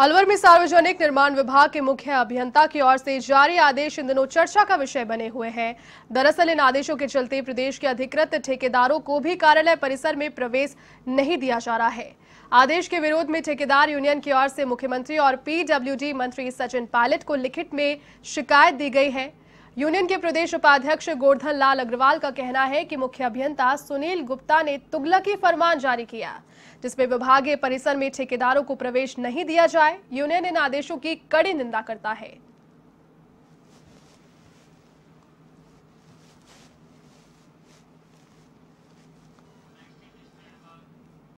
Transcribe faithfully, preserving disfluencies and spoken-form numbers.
अलवर में सार्वजनिक निर्माण विभाग के मुख्य अभियंता की ओर से जारी आदेश इन दिनों चर्चा का विषय बने हुए हैं। दरअसल इन आदेशों के चलते प्रदेश के अधिकृत ठेकेदारों को भी कार्यालय परिसर में प्रवेश नहीं दिया जा रहा है। आदेश के विरोध में ठेकेदार यूनियन की ओर से मुख्यमंत्री और पीडब्ल्यूडी मंत्री सचिन पायलट को लिखित में शिकायत दी गई है। यूनियन के प्रदेश उपाध्यक्ष गोर्धन लाल अग्रवाल का कहना है कि मुख्य अभियंता सुनील गुप्ता ने तुगलकी फरमान जारी किया, जिसमें विभागीय परिसर में ठेकेदारों को प्रवेश नहीं दिया जाए। यूनियन इन आदेशों की कड़ी निंदा करता है।